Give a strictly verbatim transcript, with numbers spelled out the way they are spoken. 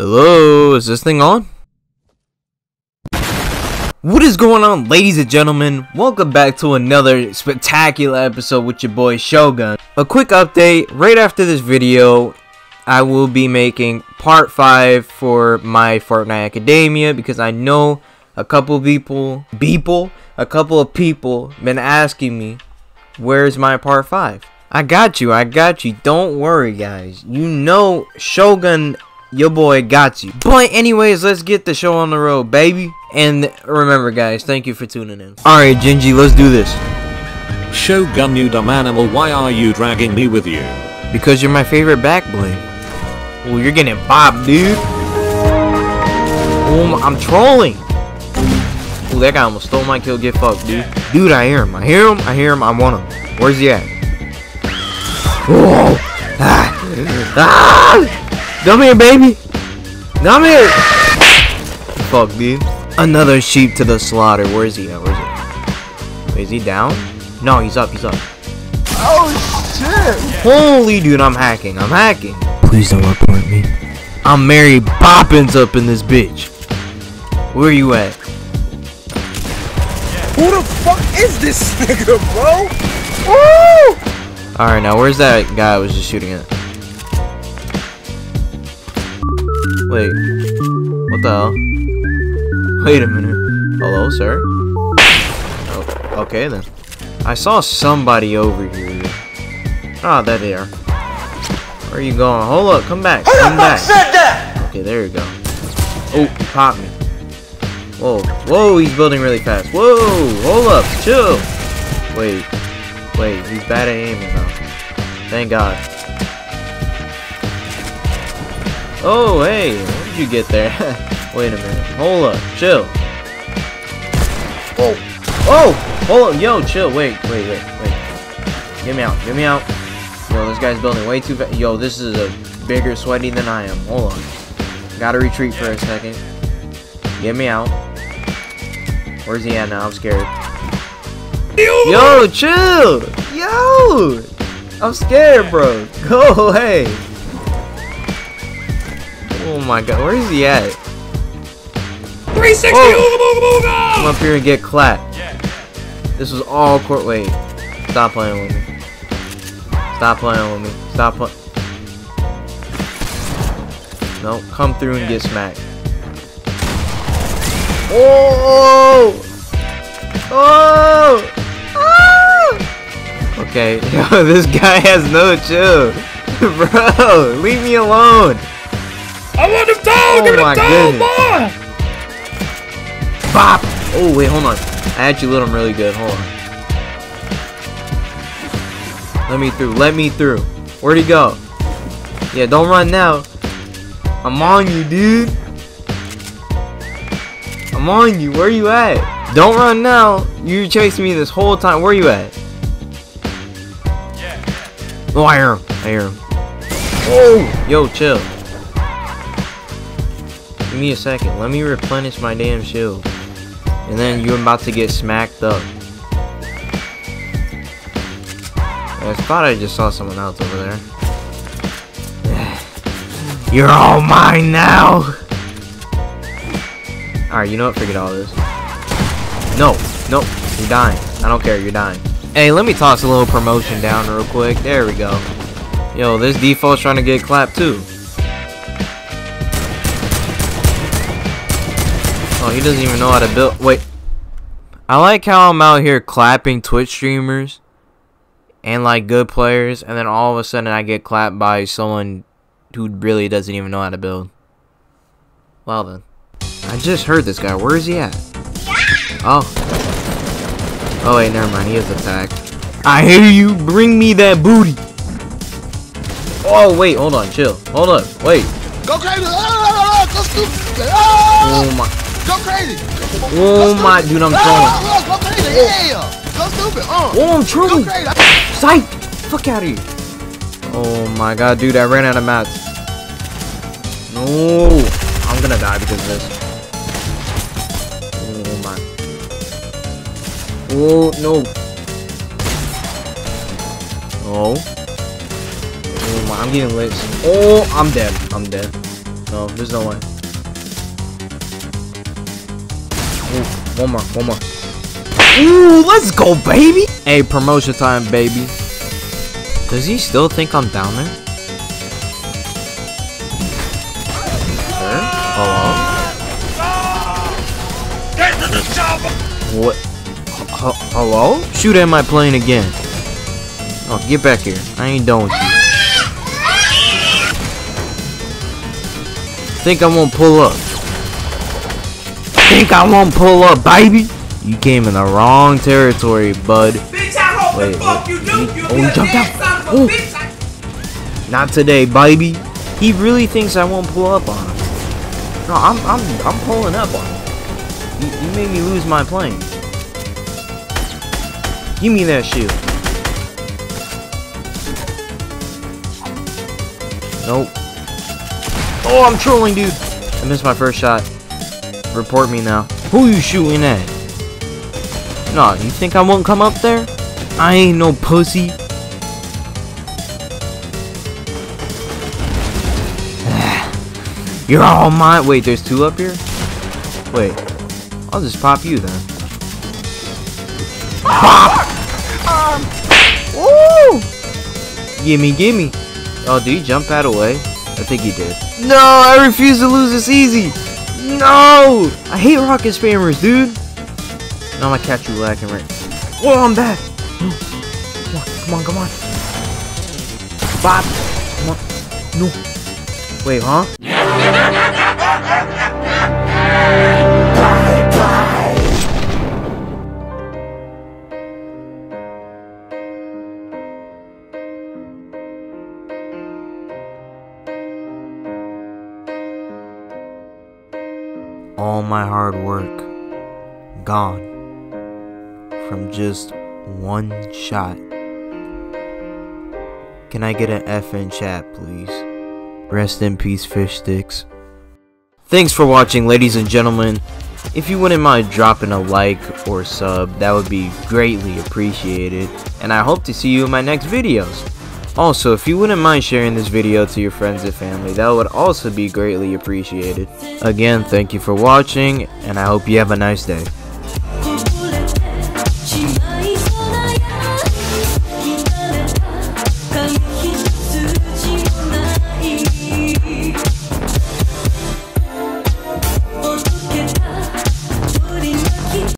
Hello, is this thing on? What is going on, ladies and gentlemen? Welcome back to another spectacular episode with your boy Shogun. A quick update, right after this video, I will be making part five for my Fortnite Academia because I know a couple people, people, a couple of people been asking me, where's my part five? I got you, I got you. Don't worry, guys. You know Shogun, your boy, got you. But anyways, let's get the show on the road, baby. And remember, guys, thank you for tuning in. Alright, Gingy, let's do this. Shogun, you dumb animal, why are you dragging me with you? Because you're my favorite backblade. Well, you're getting bopped, dude. Oh, my, I'm trolling. Oh, that guy almost stole my kill. Get fucked, dude. Dude, I hear him. I hear him. I hear him. I want him. Where's he at? Oh! Ah! Ah! Come here, baby. Come here. Fuck, dude. Another sheep to the slaughter. Where is he at? Where is he? Is he down? No, he's up. He's up. Oh shit! Holy dude, I'm hacking. I'm hacking. Please don't report me. I'm Mary Poppins up in this bitch. Where you at? Who the fuck is this nigga, bro? Woo! All right, now where's that guy I was just shooting at? Wait, what the hell? Wait a minute. Hello, sir. Oh, okay then. I saw somebody over here. Ah, oh, there they are. Where are you going? Hold up, come back. Who come the fuck back. Said that? Okay, there you go. Oh, he popped me. Whoa, whoa, he's building really fast. Whoa, hold up, chill. Wait, wait, he's bad at aiming now. Thank God. Oh, hey, how did you get there? Wait a minute. Hold up, chill. Whoa. Oh! Hold up, yo, chill, wait, wait, wait, wait. Get me out, get me out. Yo, this guy's building way too fast. Yo, this is a bigger sweaty than I am. Hold on. Gotta retreat for a second. Get me out. Where's he at now? I'm scared. Yo, chill! Yo! I'm scared, bro. Go away. Oh my god, where is he at? three sixty! Come up here and get clapped. This was all court. Wait. Stop playing with me. Stop playing with me. Stop playing. No, come through and get smacked. Oh! Oh! Oh! Okay, yo, this guy has no chill. Bro, leave me alone. I want him down! Give him down, boy! Bop! Oh, wait, hold on. I actually lit him really good. Hold on. Let me through. Let me through. Where'd he go? Yeah, don't run now. I'm on you, dude. I'm on you. Where you at? Don't run now. You chasing me this whole time. Where you at? Yeah. Oh, I hear him. I hear him. Oh, yo, chill. Give me a second. Let me replenish my damn shield. And then you're about to get smacked up. I thought I just saw someone else over there. You're all mine now! Alright, you know what? Forget all this. No, no, you're dying. I don't care, you're dying. Hey, let me toss a little promotion down real quick. There we go. Yo, this default's trying to get clapped too. Oh, he doesn't even know how to build. Wait. I like how I'm out here clapping Twitch streamers and like good players, and then all of a sudden I get clapped by someone who really doesn't even know how to build. Well then. I just heard this guy. Where is he at? Oh. Oh wait, never mind. He is attacked. I hear you. Bring me that booty. Oh wait, hold on. Chill. Hold up. Wait. Go crazy. Oh my. Go crazy! Oh go my dude, I'm trolling. Oh, go crazy, yeah! Go stupid! Uh. Oh, I'm trolling! Psych! Fuck out of here! Oh my god, dude, I ran out of mats. No! I'm gonna die because of this. Oh my. Oh, no. Oh. Oh my, I'm getting lit. Oh, I'm dead. I'm dead. No, there's no way. Ooh, one more, one more. Ooh, let's go, baby! Hey, promotion time, baby. Does he still think I'm down there? Sure? Hello? What? H hello? Shoot at my plane again. Oh, get back here. I ain't done with you. Think I won't pull up. Think I won't pull up, baby? You came in the wrong territory, bud. Bitch, I hope Wait, the fuck you do. You oh, he jumped out. Oh. Bitch. Not today, baby. He really thinks I won't pull up on him. No, I'm I'm I'm pulling up on him. You, you made me lose my plane. Give me that shield. Nope. Oh, I'm trolling, dude. I missed my first shot. Report me now. Who you shooting at? Nah, you think I won't come up there? I ain't no pussy. You're all mine. Wait, there's two up here? Wait. I'll just pop you then. Pop! Um. Woo! Gimme, gimme. Oh, did he jump that away? I think he did. No, I refuse to lose this easy. No, I hate rocket spammers, dude. No, I'm gonna catch you lacking right. Whoa, I'm back. No. Come on, come on, come on. Bop. Come on. No. Wait, huh? All my hard work gone from just one shot. Can I get an F in chat, please? Rest in peace, Fishsticks. Thanks for watching, ladies and gentlemen. If you wouldn't mind dropping a like or sub, that would be greatly appreciated. And I hope to see you in my next videos. Also, if you wouldn't mind sharing this video to your friends and family, that would also be greatly appreciated. Again, thank you for watching, and I hope you have a nice day.